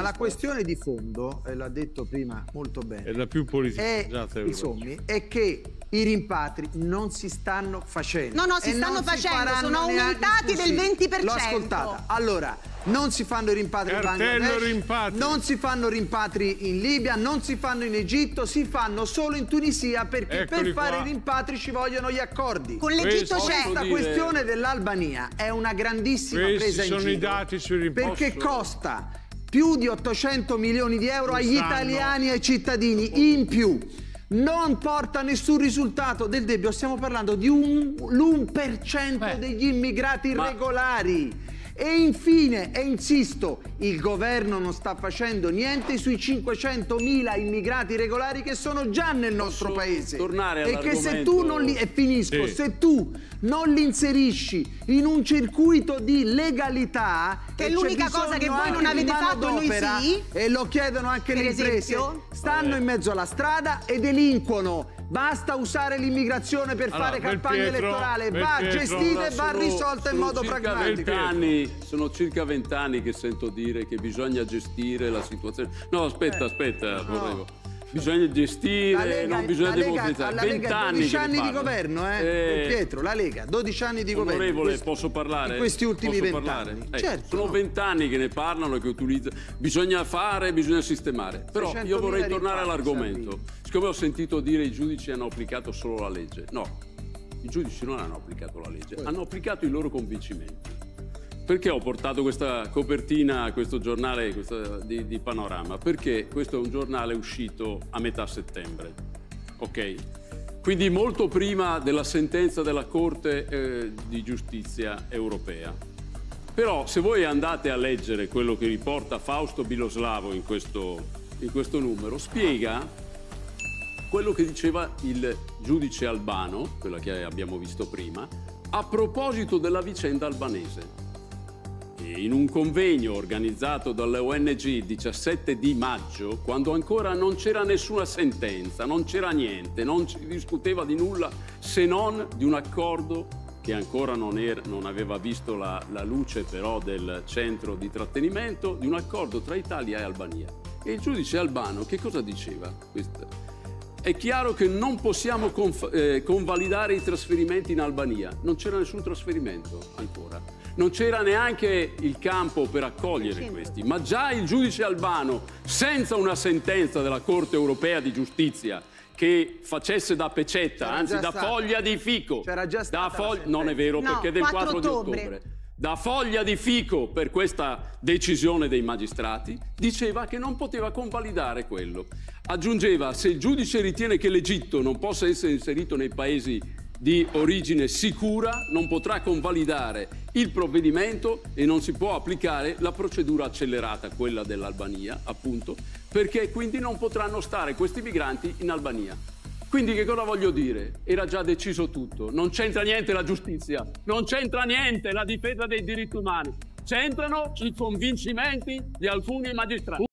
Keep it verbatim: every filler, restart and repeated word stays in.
ma la questione di fondo, e l'ha detto prima molto bene, è la più politicizzata, insomma, è che i rimpatri non si stanno facendo. No, no, si stanno facendo, sono aumentati del venti per cento. L'ho ascoltata. Allora, non si fanno i rimpatri in Bangladesh, non si fanno rimpatri in Libia, non si fanno in Egitto, si fanno solo in Tunisia, perché per fare i rimpatri ci vogliono gli accordi. Con l'Egitto c'è. La questione dell'Albania è una grandissima presa in giro. Questi sono i dati sui rimpatri. Perché costa più di ottocento milioni di euro agli italiani e ai cittadini in più. Non porta nessun risultato del debito, stiamo parlando di l'uno per cento degli immigrati irregolari. E infine, e insisto, il governo non sta facendo niente sui cinquecentomila immigrati irregolari che sono già nel nostro paese. E che se tu non li, e finisco, sì. se tu non li inserisci in un circuito di legalità, che è l'unica cosa che voi non avete fatto, noi sì, e lo chiedono anche le imprese, stanno in mezzo alla strada e delinquono. Basta usare l'immigrazione per allora, fare campagna Pietro, elettorale, va Pietro, gestita e va risolta in modo pragmatico. Anni, sono circa vent'anni che sento dire che bisogna gestire la situazione. No, aspetta, eh, aspetta, no. bisogna gestire, Lega, non bisogna democratizzare. dodici anni di governo, eh? eh Pietro, la Lega, dodici anni di onorevole, governo. Onorevole, posso parlare? In questi ultimi vent'anni. Eh, certo, sono vent'anni no. che ne parlano, che utilizzano. Bisogna fare, bisogna sistemare. Però io vorrei tornare all'argomento. Siccome ho sentito dire i giudici hanno applicato solo la legge, no, i giudici non hanno applicato la legge, hanno applicato i loro convincimenti. Perché ho portato questa copertina a questo giornale questa, di, di Panorama? Perché questo è un giornale uscito a metà settembre, ok? Quindi molto prima della sentenza della Corte eh, di Giustizia europea. Però se voi andate a leggere quello che riporta Fausto Biloslavo in questo, in questo numero, spiega quello che diceva il giudice Albano, quella che abbiamo visto prima, a proposito della vicenda albanese. In un convegno organizzato dalle O N G il diciassette di maggio, quando ancora non c'era nessuna sentenza, non c'era niente, non si discuteva di nulla se non di un accordo che ancora non, era, non aveva visto la, la luce però del centro di trattenimento, di un accordo tra Italia e Albania. E il giudice Albano che cosa diceva? Questa. È chiaro che non possiamo eh, convalidare i trasferimenti in Albania. Non c'era nessun trasferimento ancora. Non c'era neanche il campo per accogliere questi. Ma già il giudice Albano, senza una sentenza della Corte europea di giustizia che facesse da pecetta, anzi da stata. foglia di fico. C'era già stata da la Non è vero, no, perché è del quattro ottobre. Da foglia di fico per questa decisione dei magistrati, diceva che non poteva convalidare quello. Aggiungeva, se il giudice ritiene che l'Egitto non possa essere inserito nei paesi di origine sicura, non potrà convalidare il provvedimento e non si può applicare la procedura accelerata, quella dell'Albania, appunto, perché quindi non potranno stare questi migranti in Albania. Quindi che cosa voglio dire? Era già deciso tutto, non c'entra niente la giustizia, non c'entra niente la difesa dei diritti umani, c'entrano i convincimenti di alcuni magistrati.